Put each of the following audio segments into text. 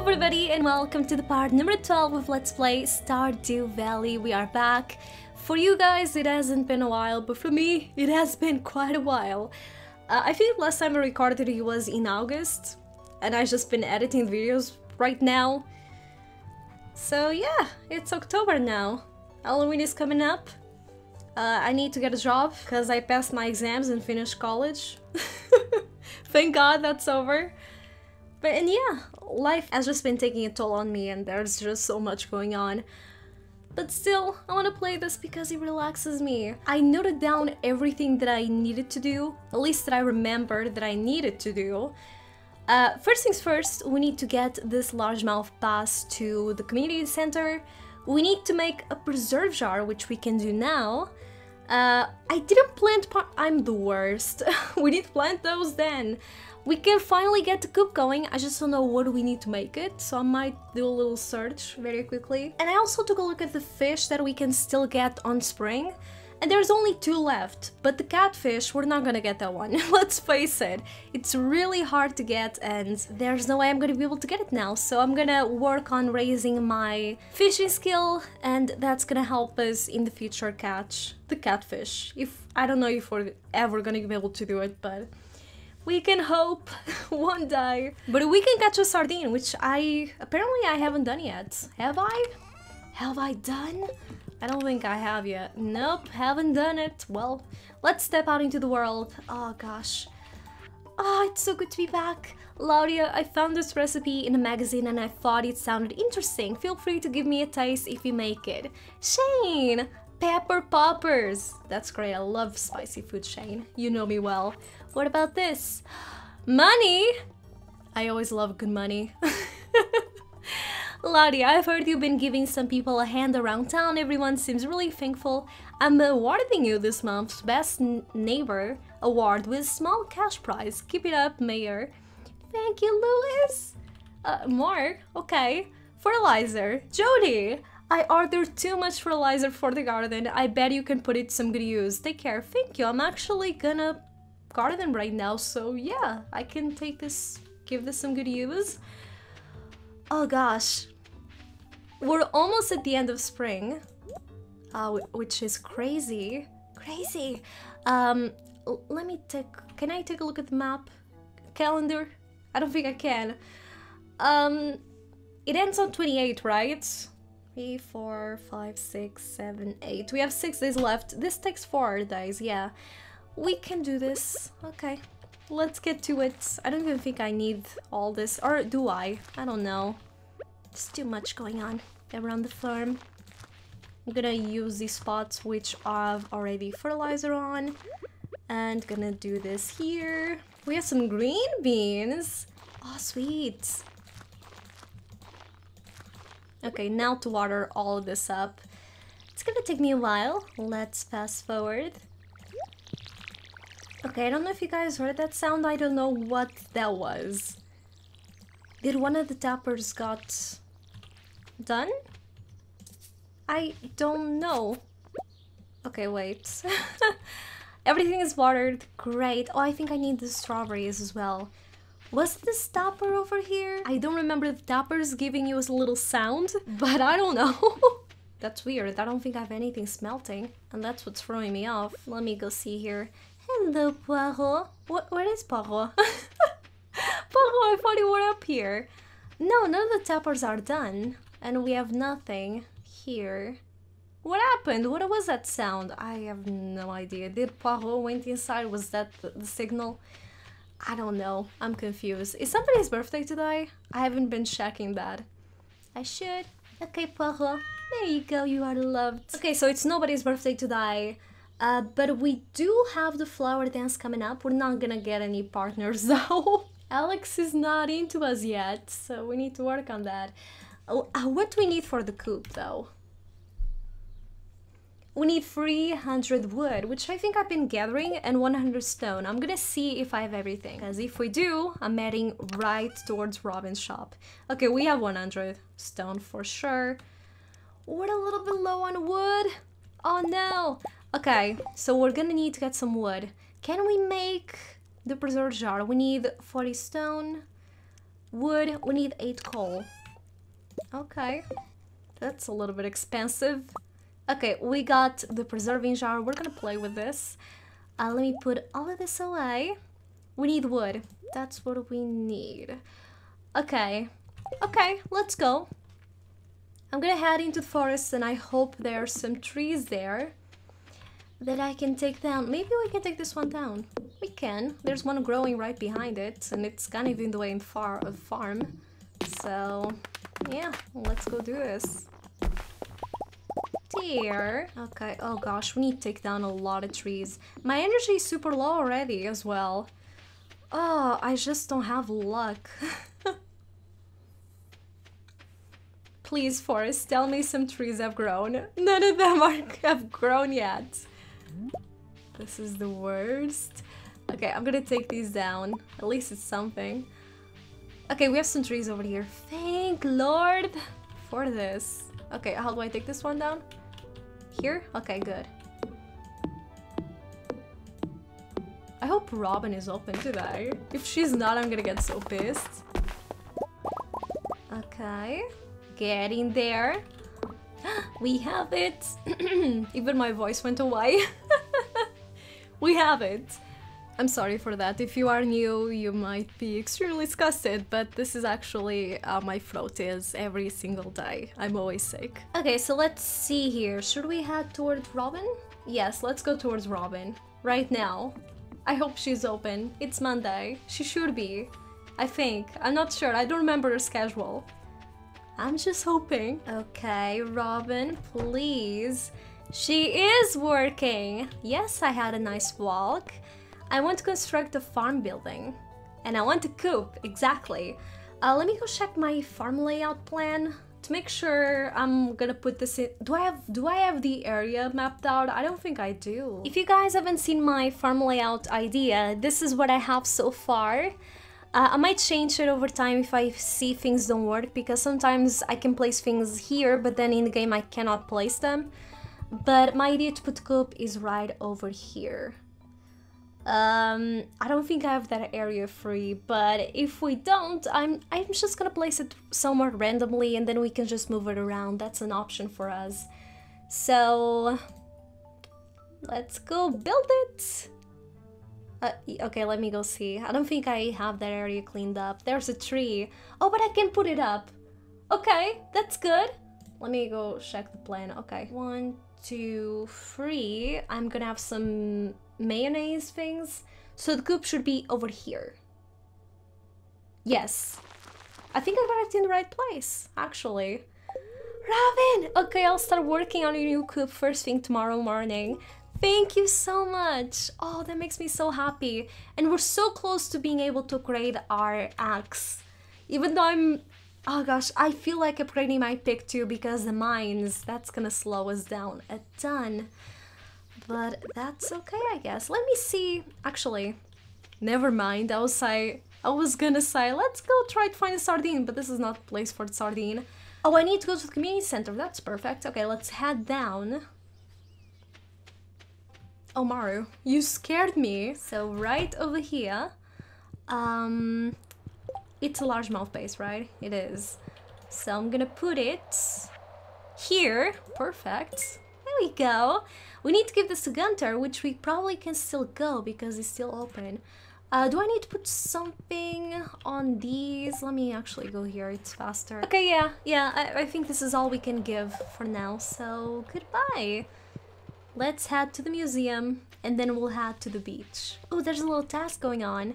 Hello everybody and welcome to the part number 12 of Let's Play Stardew Valley. We are back. For you guys it hasn't been a while, but for me it has been quite a while. I think last time I recorded it was in August and I've just been editing videos right now. So yeah, it's October now. Halloween is coming up. I need to get a job because I passed my exams and finished college. Thank God that's over. And yeah, life has just been taking a toll on me and there's just so much going on. But still, I want to play this because it relaxes me. I noted down everything that I needed to do, at least that I remembered that I needed to do. First things first, we need to get this largemouth bass to the community center. We need to make a preserve jar, which we can do now. I didn't plant I'm the worst. We need to plant those then. We can finally get the coop going, I just don't know what we need to make it, so I might do a little search very quickly. And I also took a look at the fish that we can still get on spring, and there's only 2 left, but the catfish, we're not gonna get that one, let's face it. It's really hard to get and there's no way I'm gonna be able to get it now, so I'm gonna work on raising my fishing skill and that's gonna help us in the future catch the catfish. I don't know if we're ever gonna be able to do it, but we can hope one day. But we can catch a sardine, which apparently I haven't done yet. Have I? Have I done? I don't think I have yet. Nope, haven't done it. Well, let's step out into the world. Oh gosh. Oh, it's so good to be back. Claudia, I found this recipe in a magazine and I thought it sounded interesting. Feel free to give me a taste if you make it. Shane! Pepper poppers! That's great, I love spicy food, Shane. You know me well. What about this? Money! I always love good money. Lottie, I've heard you've been giving some people a hand around town. Everyone seems really thankful. I'm awarding you this month's Best Neighbor Award with small cash prize. Keep it up, Mayor. Thank you, Lewis! More? Okay. Fertilizer. Jody! I ordered too much fertilizer for the garden. I bet you can put it some good use. Take care. Thank you. I'm actually gonna garden right now, so yeah, I can take this, give this some good use. Oh gosh. We're almost at the end of spring, which is crazy. Crazy. Let me can I take a look at the map? Calendar? I don't think I can. It ends on 28, right? 3, 4, 5, 6, 7, 8. We have 6 days left. This takes 4 days, yeah. We can do this. Okay, let's get to it. I don't even think I need all this, or do I? I don't know. There's too much going on around the farm. I'm gonna use these spots which I've already fertilizer on. And gonna do this here. We have some green beans. Oh, sweet. Okay, now to water all of this up. It's gonna take me a while. Let's fast forward. Okay, I don't know if you guys heard that sound. I don't know what that was. Did one of the tappers got done? I don't know. Okay, wait. Everything is watered. Great. Oh, I think I need the strawberries as well. Was this topper over here? I don't remember if toppers giving you a little sound, but I don't know. That's weird, I don't think I have anything smelting, and that's what's throwing me off. Let me go see here. Hello, Poirot. Where is Poirot? Poirot, I thought you were up here. No, none of the toppers are done, and we have nothing here. What happened? What was that sound? I have no idea. Did Poirot went inside? Was that the signal? I don't know. I'm confused. Is somebody's birthday today? I haven't been checking that. I should. Okay, Poirot. There you go. You are loved. Okay, so it's nobody's birthday today. But we do have the flower dance coming up. We're not gonna get any partners though. Alex is not into us yet, so we need to work on that. What do we need for the coop though? We need 300 wood, which I think I've been gathering, and 100 stone. I'm gonna see if I have everything, because if we do, I'm heading right towards Robin's shop. Okay, we have 100 stone for sure. We're a little bit low on wood. Oh no! Okay, so we're gonna need to get some wood. Can we make the preserve jar? We need 40 stone. wood. We need 8 coal. Okay. That's a little bit expensive. Okay, we got the preserving jar. We're gonna play with this. Let me put all of this away. We need wood. That's what we need. Okay. Okay, let's go. I'm gonna head into the forest and I hope there are some trees there that I can take down. Maybe we can take this one down. We can. There's one growing right behind it and it's kind of in the way in the farm. So, yeah, let's go do this. Deer. Okay, oh gosh, we need to take down a lot of trees. My energy is super low already as well. Oh, I just don't have luck. Please, forest, tell me some trees have grown. None of them have grown yet. This is the worst. Okay, I'm gonna take these down. At least it's something. Okay, we have some trees over here. Thank Lord for this. Okay, how do I take this one down? Here? Okay, good. I hope Robin is open today. If she's not, I'm gonna get so pissed. Okay. Get in there. We have it. Even my voice went away. We have it. I'm sorry for that. If you are new, you might be extremely disgusted, but this is actually how my throat is every single day. I'm always sick. Okay, so let's see here. Should we head towards Robin? Yes, let's go towards Robin. Right now. I hope she's open. It's Monday. She should be. I think. I'm not sure. I don't remember her schedule. I'm just hoping. Okay, Robin, please. She is working. Yes, I had a nice walk. I want to construct a farm building. And I want to coop, exactly. Let me go check my farm layout plan to make sure I'm gonna put this in. Do I have the area mapped out? I don't think I do. If you guys haven't seen my farm layout idea, this is what I have so far. I might change it over time if I see things don't work, because sometimes I can place things here, but then in the game I cannot place them. But my idea to put coop is right over here. I don't think I have that area free, but if we don't, I'm just gonna place it somewhere randomly and then we can just move it around. That's an option for us. So, let's go build it! Okay, let me go see. I don't think I have that area cleaned up. There's a tree. Oh, but I can put it up. Okay, that's good. Let me go check the plan. Okay. 1, 2, 3. I'm gonna have some mayonnaise things. So the coop should be over here. Yes. I think I got it in the right place, actually. Robin! Okay, I'll start working on your new coop first thing tomorrow morning. Thank you so much! Oh, that makes me so happy. And we're so close to being able to upgrade our axe. Even though I'm... Oh gosh, I feel like upgrading my pick too, because the mines, that's gonna slow us down a ton. But that's okay, I guess. Let me see... Actually, never mind. I was gonna say, let's go try to find a sardine, but this is not a place for the sardine. Oh, I need to go to the community center. That's perfect. Okay, let's head down. Oh, Maru, you scared me. So right over here, it's a largemouth base, right? It is. So I'm gonna put it here. Perfect. There we go. We need to give this to Gunter, which we probably can still go because it's still open. Do I need to put something on these? Let me actually go here. It's faster. Okay, yeah. I think this is all we can give for now. So goodbye. Let's head to the museum, and then we'll head to the beach. Oh, there's a little task going on.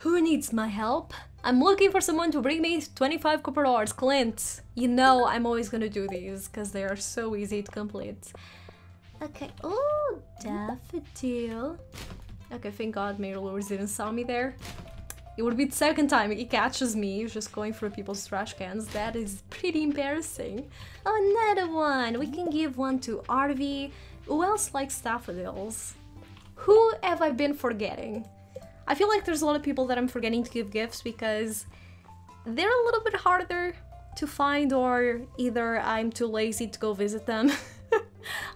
Who needs my help? I'm looking for someone to bring me 25 copper ores, Clint. You know I'm always gonna do these, because they are so easy to complete. Okay, oh, daffodil. Okay, thank God Maylor's didn't saw me there. It would be the second time he catches me just going through people's trash cans. That is pretty embarrassing. Oh, another one! We can give one to Arvi. Who else likes daffodils? Who have I been forgetting? I feel like there's a lot of people that I'm forgetting to give gifts because they're a little bit harder to find, or either I'm too lazy to go visit them.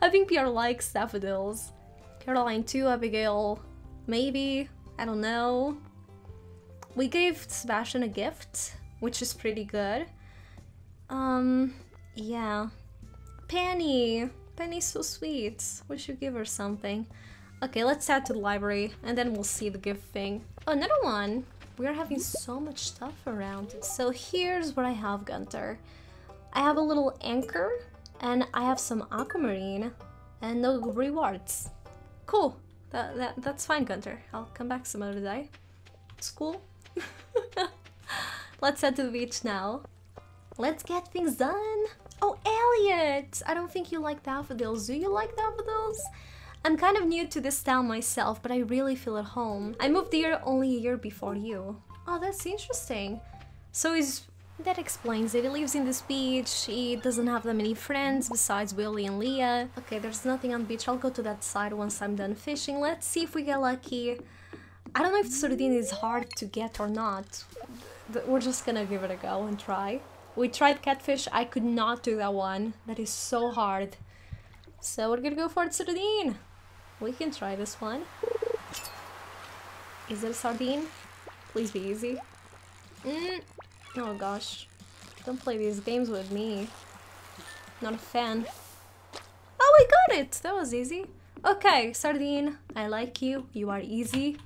I think Pierre likes daffodils. Caroline too, Abigail maybe, I don't know. We gave Sebastian a gift, which is pretty good. Yeah. Penny! Penny's so sweet. We should give her something. Okay, let's head to the library and then we'll see the gift thing. Oh, another one! We're having so much stuff around. So here's what I have, Gunter. I have a little anchor and I have some aquamarine and no rewards. Cool! That's fine, Gunter. I'll come back some other day. It's cool. Let's head to the beach now. Let's get things done! Oh, Elliot! I don't think you like daffodils. Do you like daffodils? I'm kind of new to this town myself, but I really feel at home. I moved here only a year before you. Oh, that's interesting. So that explains it. He lives in this beach, he doesn't have that many friends besides Willie and Leah. Okay, there's nothing on the beach. I'll go to that side once I'm done fishing. Let's see if we get lucky. I don't know if sardine is hard to get or not. We're just gonna give it a go and try. We tried catfish, I could not do that one. That is so hard. So we're gonna go for sardine. We can try this one. Is it a sardine? Please be easy. Oh gosh. Don't play these games with me. Not a fan. Oh, I got it! That was easy. Okay, sardine. I like you. You are easy.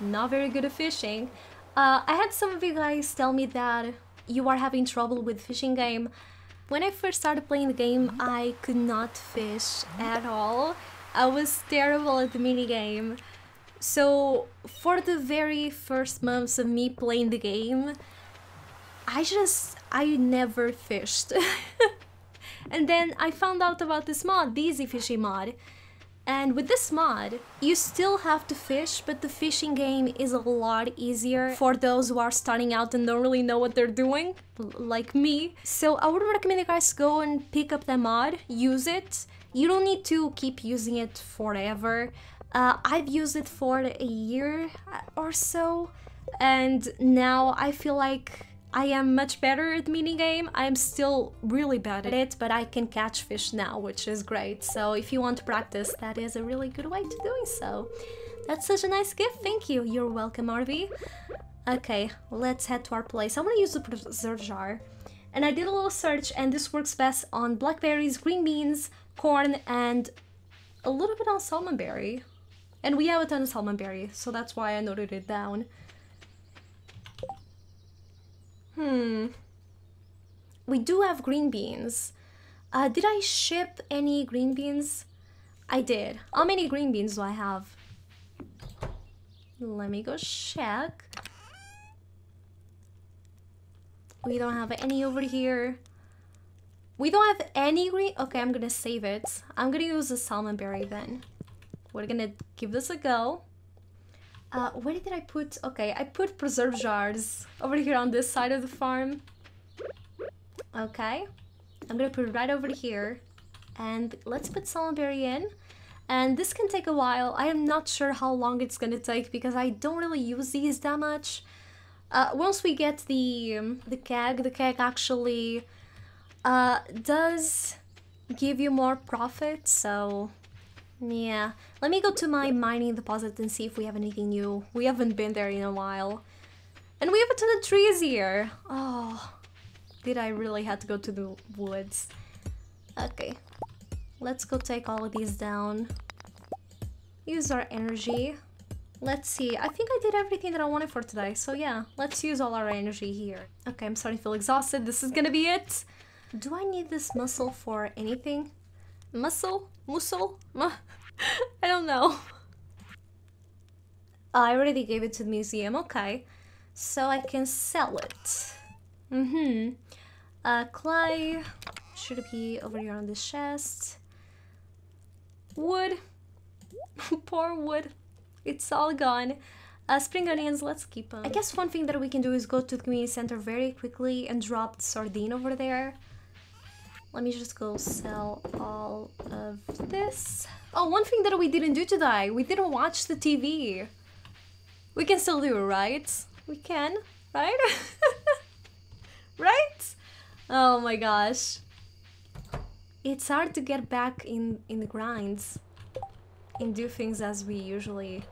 Not very good at fishing. I had some of you guys tell me that you are having trouble with fishing game. When I first started playing the game, I could not fish at all. I was terrible at the minigame. So, for the very first months of me playing the game, I never fished. And then I found out about this mod, the Easy Fishing mod. And with this mod, you still have to fish, but the fishing game is a lot easier for those who are starting out and don't really know what they're doing, like me. So I would recommend you guys go and pick up that mod, use it. You don't need to keep using it forever. I've used it for a year or so, and now I feel like I am much better at minigame. I'm still really bad at it, but I can catch fish now, which is great. So if you want to practice, that is a really good way to doing so. That's such a nice gift, thank you. You're welcome, RV. Okay, let's head to our place. I want to use the preserve jar. And I did a little search and this works best on blackberries, green beans, corn, and a little bit on salmonberry. And we have a ton of salmonberry, so that's why I noted it down. We do have green beans. Did I ship any green beans? I did. How many green beans do I have? Let me go check. We don't have any over here. We don't have any green... Okay, I'm gonna save it. I'm gonna use the salmonberry then. We're gonna give this a go. Where did I put... Okay, I put preserve jars over here on this side of the farm. Okay. I'm gonna put it right over here. And let's put salmonberry in. And this can take a while. I am not sure how long it's gonna take because I don't really use these that much. Once we get the keg actually does give you more profit, so... Yeah, let me go to my mining deposit and see if we have anything new. We haven't been there in a while. And we have a ton of trees here. Oh, did I really have to go to the woods? Okay, let's go take all of these down. Use our energy. Let's see, I think I did everything that I wanted for today. So yeah, let's use all our energy here. Okay, I'm starting to feel exhausted. This is gonna be it. Do I need this muscle for anything? Muscle? Muscle? I don't know. I already gave it to the museum, okay. So I can sell it. Clay should be over here on the chest. Wood. Poor wood. It's all gone. Spring onions, let's keep them. I guess one thing that we can do is go to the community center very quickly and drop the sardine over there. Let me just go sell all of this. Oh, one thing that we didn't do today. We didn't watch the TV. We can still do it, right? We can, right? Right? Oh my gosh. It's hard to get back in the grinds and do things as we usually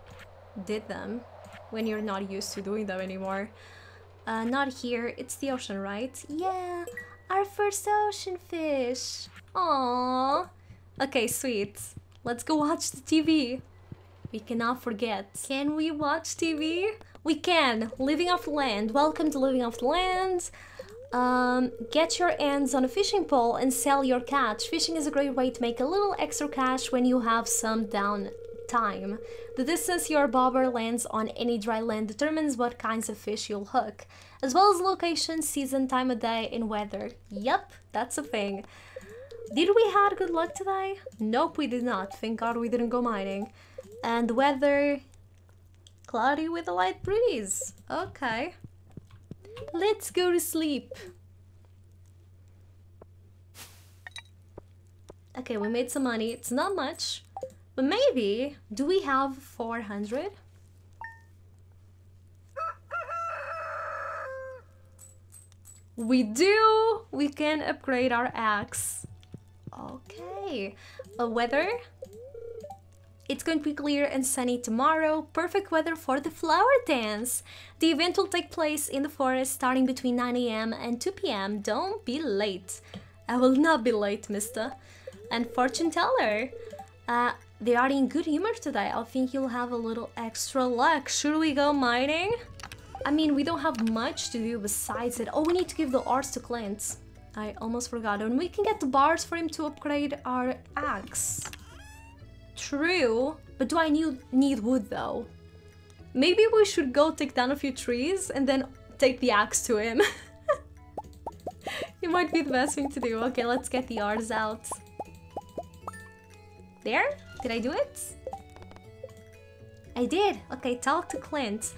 did them. when you're not used to doing them anymore. Not here. It's the ocean, right? Yeah! Our first ocean fish! Aww! Okay, sweet. Let's go watch the TV. We cannot forget. Can we watch TV? We can! Living off the land. Welcome to Living off the land. Get your hands on a fishing pole and sell your catch. Fishing is a great way to make a little extra cash when you have some down time. The distance your bobber lands on any dry land determines what kinds of fish you'll hook, as well as location, season, time of day, and weather. Yep, that's a thing. Did we have good luck today? Nope, we did not. Thank God we didn't go mining. And weather... cloudy with a light breeze. Okay. Let's go to sleep. Okay, we made some money. It's not much, but maybe... do we have 400? We do! We can upgrade our axe. Okay. Weather? It's going to be clear and sunny tomorrow. Perfect weather for the flower dance. The event will take place in the forest starting between 9 AM and 2 PM. Don't be late. I will not be late, mister. And fortune teller. They are in good humor today. I think you'll have a little extra luck. Should we go mining? I mean, we don't have much to do besides it. Oh, we need to give the ores to Clint. I almost forgot. And we can get the bars for him to upgrade our axe. True, but do I need wood though? Maybe we should go take down a few trees and then take the axe to him. It might be the best thing to do. Okay, let's get the ours out. There? Did I do it? I did! Okay, talk to Clint.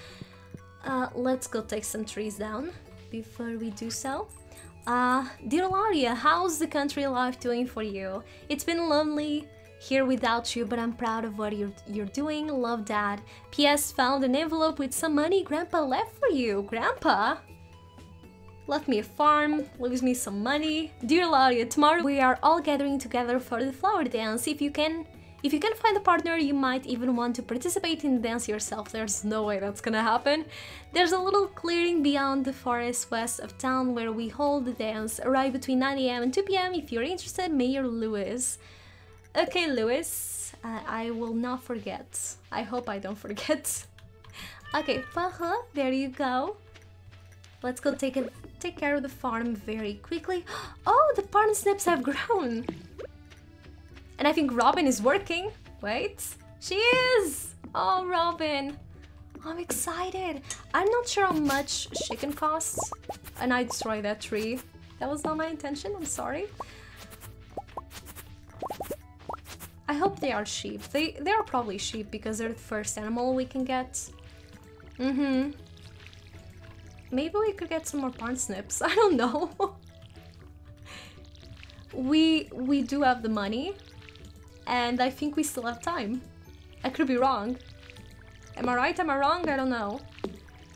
Let's go take some trees down before we do so. Dear Laria, how's the country life doing for you? It's been lonely here without you, but I'm proud of what you're doing. Love, Dad. P.S. Found an envelope with some money Grandpa left for you. Grandpa left me a farm, leaves me some money. Dear Laria, tomorrow we are all gathering together for the flower dance. If you can find a partner, you might even want to participate in the dance yourself. There's no way that's gonna happen. There's a little clearing beyond the forest west of town where we hold the dance. Arrive between 9 AM and 2 PM if you're interested, Mayor Lewis. Okay, Lewis, I will not forget. I hope I don't forget. Okay, there you go. Let's go take care of the farm very quickly. Oh, the parsnips have grown! And I think Robin is working. Wait, she is! Oh, Robin! I'm excited! I'm not sure how much she can cost. And I destroyed that tree. That was not my intention, I'm sorry. I hope they are sheep. They are probably sheep because they're the first animal we can get. Mm-hmm. Maybe we could get some more parsnips. I don't know. We do have the money. And I think we still have time. I could be wrong. Am I right? Am I wrong? I don't know.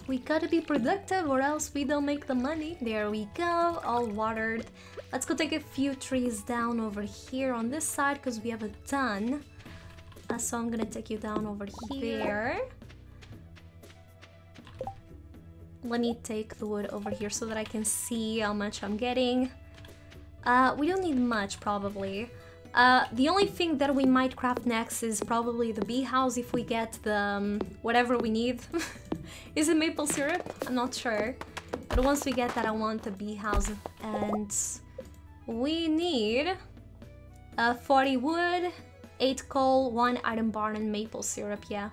We gotta be productive or else we don't make the money. There we go. All watered. Let's go take a few trees down over here on this side because we have a ton. So I'm gonna take you down over here. Let me take the wood over here so that I can see how much I'm getting. We don't need much, probably. The only thing that we might craft next is probably the bee house if we get the... whatever we need. Is it maple syrup? I'm not sure. But once we get that, I want the bee house and... we need 40 wood, 8 coal, 1 iron barn and maple syrup, yeah.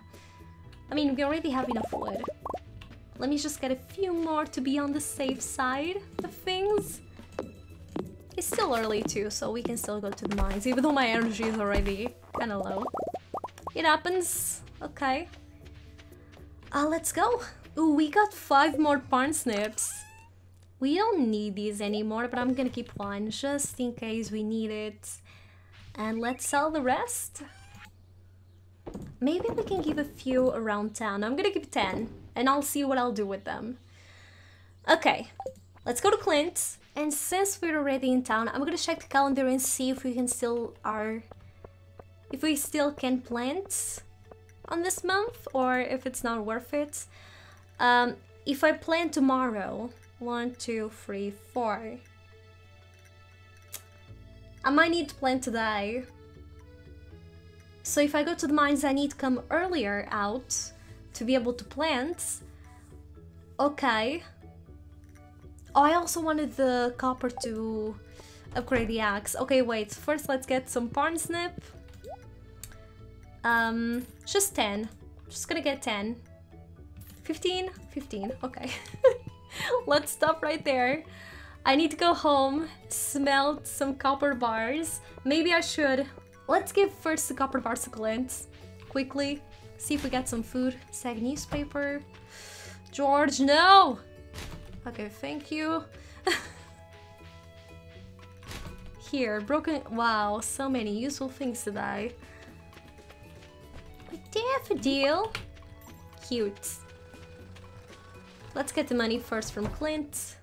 I mean, we already have enough wood. Let me just get a few more to be on the safe side of things. It's still early too, so we can still go to the mines, even though my energy is already kinda low. It happens. Okay. Let's go. Ooh, we got 5 more parsnips. We don't need these anymore, but I'm gonna keep one just in case we need it. And let's sell the rest. Maybe we can give a few around town. I'm gonna keep 10 and I'll see what I'll do with them. Okay, let's go to Clint. And since we're already in town, I'm gonna check the calendar and see if we can still plant on this month or if it's not worth it. If I plan tomorrow, 1, 2, 3, 4. I might need to plan today. So if I go to the mines, I need to come earlier out to be able to plant. Okay. Oh, I also wanted the copper to upgrade the axe. Okay, wait. First, let's get some parsnip. Just 10. Just gonna get 10. 15? 15. Okay. Let's stop right there. I need to go home, smelt some copper bars. Maybe I should. Let's give first the copper bars a glance. Quickly. See if we get some food. Sag newspaper. George, no! Okay, thank you. Here, broken... Wow, so many useful things today. A daffodil. Cute. Let's get the money first from Clint.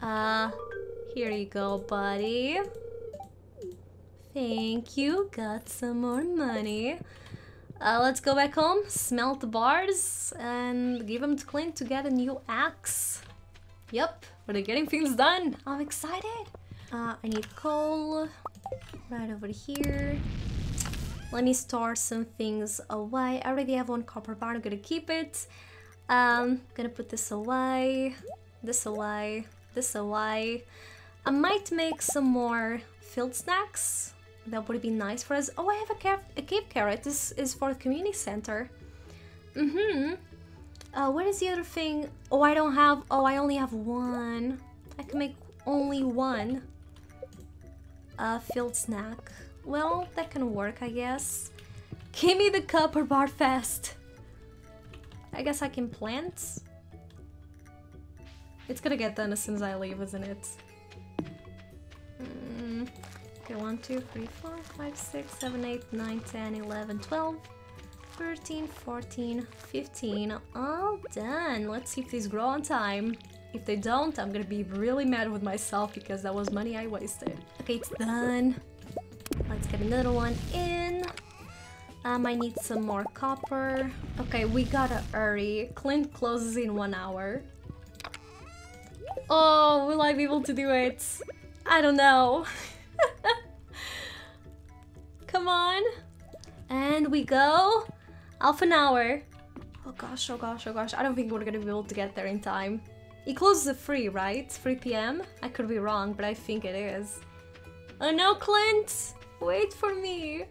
Here you go, buddy. Thank you. Got some more money. Let's go back home, smelt the bars, and give them to Clint to get a new axe. Yep, we're getting things done. I'm excited. I need coal right over here. Let me store some things away. I already have one copper bar. I'm gonna keep it. Gonna put this away. This away. This away. I might make some more field snacks. That would be nice for us. Oh, I have a cave carrot. This is for the community center. What is the other thing? Oh, I don't have... Oh, I only have one. I can make only one field snack. Well, that can work, I guess. Give me the copper bar fast. I guess I can plant. It's gonna get done as soon as I leave, isn't it? Okay, 1, 2, 3, 4, 5, 6, 7, 8, 9, 10, 11, 12, 13, 14, 15. All done. Let's see if these grow on time. If they don't, I'm gonna be really mad with myself because that was money I wasted. Okay, it's done. Let's get another one in. I need some more copper. Okay, we gotta hurry. Clint closes in 1 hour. Oh, will I be able to do it? I don't know. Come on. And we go. Half an hour. Oh gosh, oh gosh, oh gosh. I don't think we're gonna be able to get there in time. It closes at 3, right? 3 p.m.? I could be wrong, but I think it is. Oh no, Clint! Wait for me.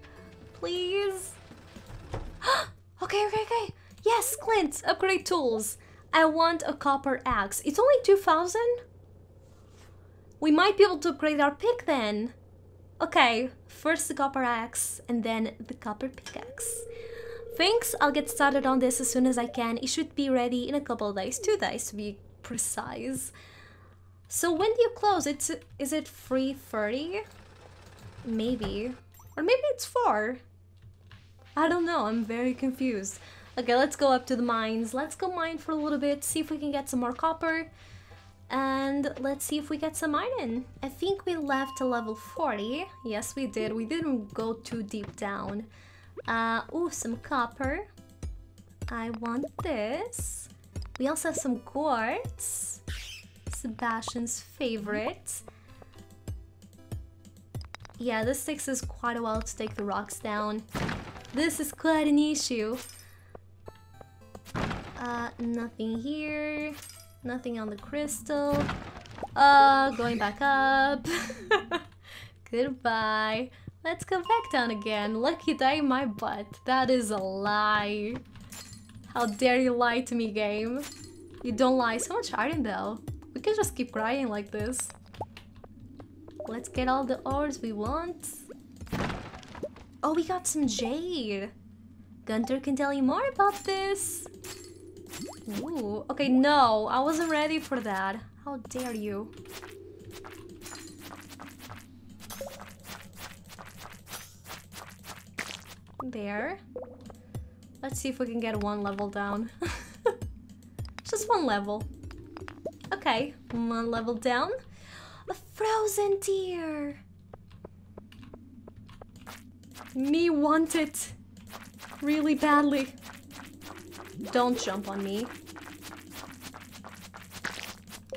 Please. Okay, okay, okay. Yes, Clint, upgrade tools. I want a copper axe. It's only 2,000? We might be able to upgrade our pick then. Okay, first the copper axe and then the copper pickaxe. Thanks, I'll get started on this as soon as I can. It should be ready in a couple of days, 2 days to be precise. So when do you close? Is it 3:30? Maybe. Or maybe it's 4. I don't know, I'm very confused. Okay, let's go up to the mines. Let's go mine for a little bit, see if we can get some more copper. And let's see if we get some iron. I think we left a level 40. Yes, we did. We didn't go too deep down. Ooh, some copper. I want this. We also have some quartz. Sebastian's favorite. Yeah, this takes us quite a while to take the rocks down. This is quite an issue. Nothing here. Nothing on the crystal. Going back up. Goodbye. Let's go back down again. Lucky day, my butt. That is a lie. How dare you lie to me, game. You don't lie. So much iron, though. We can just keep grinding like this. Let's get all the ores we want. Oh, we got some jade. Gunter can tell you more about this. Ooh, okay, no, I wasn't ready for that. How dare you? There. Let's see if we can get one level down. Just one level. Okay, one level down. A frozen deer. Me want it. really badly. Don't jump on me.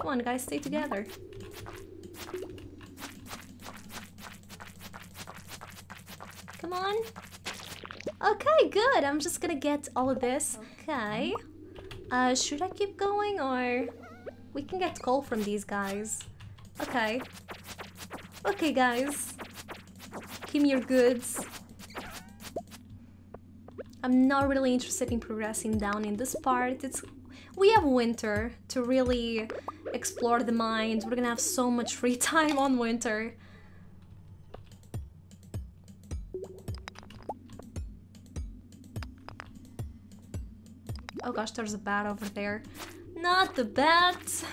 Come on, guys, stay together. Come on. Okay, good. I'm just gonna get all of this. Okay. Should I keep going or... We can get coal from these guys. Okay. Okay, guys. Give me your goods. I'm not really interested in progressing down in this part. We have winter to really explore the mines. We're gonna have so much free time on winter. Oh gosh, there's a bat over there. Not the bat!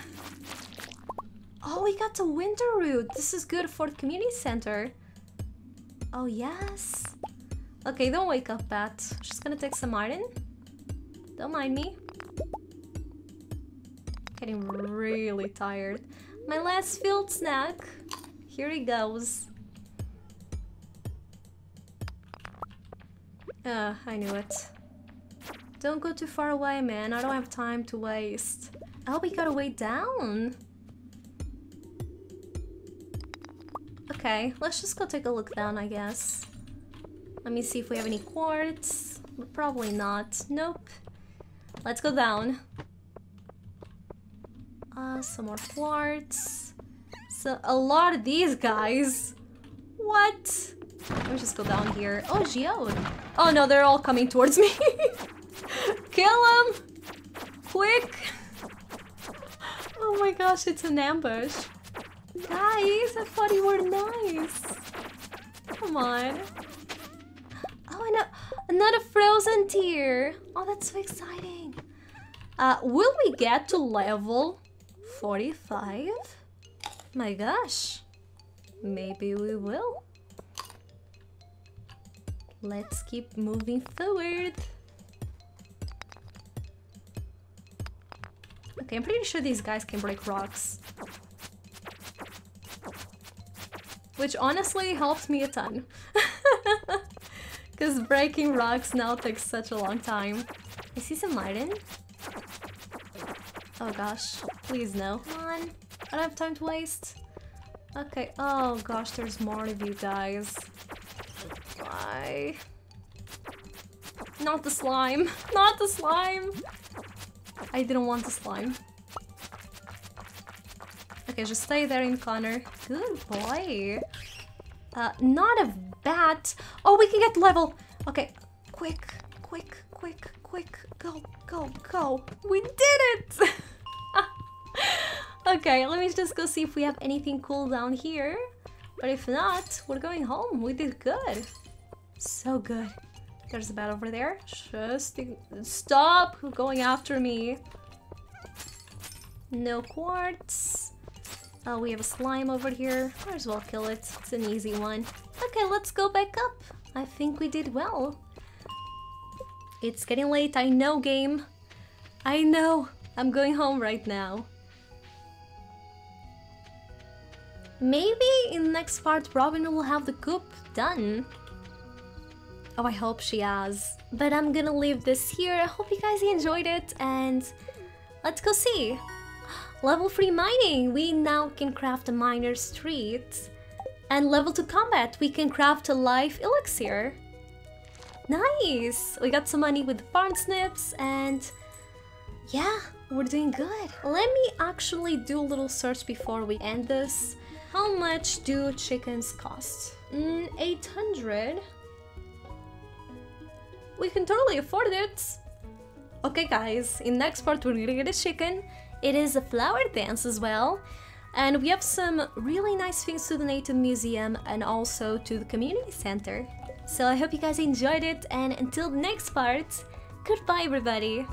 Oh, we got the winter route! This is good for the community center. Oh, yes! Okay, don't wake up, bat. Just gonna take some iron. Don't mind me. Getting really tired. My last field snack. Here he goes. I knew it. Don't go too far away, man. I don't have time to waste. Oh, we got a way down. Okay, let's just go take a look down, I guess. Let me see if we have any quartz. Probably not. Nope. Let's go down. Some more quartz. So, a lot of these guys. What? Let me just go down here. Oh, geode. Oh, no, they're all coming towards me. Kill him! Quick! Oh my gosh, it's an ambush. Guys, I thought you were nice. Come on. Oh, and another frozen tear. Oh, that's so exciting. Will we get to level 45? My gosh. Maybe we will. Let's keep moving forward. Okay, I'm pretty sure these guys can break rocks. Which honestly helped me a ton. Because breaking rocks now takes such a long time. I see some iron. Oh gosh, please no. Come on, I don't have time to waste. Okay, oh gosh, there's more of you guys. Why? Not the slime, not the slime! I didn't want the slime. Okay, just stay there in corner. Good boy. Not a bat. Oh, we can get level. Okay, quick, quick, quick, quick. Go, go, go. We did it! Okay, let me just go see if we have anything cool down here. But if not, we're going home. We did good. So good. There's a bat over there. Just stop going after me. No quartz. Oh, we have a slime over here. Might as well kill it. It's an easy one. Okay, let's go back up. I think we did well. It's getting late. I know, game. I know. I'm going home right now. Maybe in the next part, Robin will have the coop done. Oh, I hope she has. But I'm gonna leave this here. I hope you guys enjoyed it, and let's go see. Level 3 mining! We now can craft a miner street. And level 2 combat, we can craft a life elixir. Nice! We got some money with the farm snips, and yeah, we're doing good. Let me actually do a little search before we end this. How much do chickens cost? 800. We can totally afford it! Okay guys, in next part we're gonna get a chicken. It is a flower dance as well. And we have some really nice things to donate to the museum and also to the community center. So I hope you guys enjoyed it, and until the next part, goodbye everybody!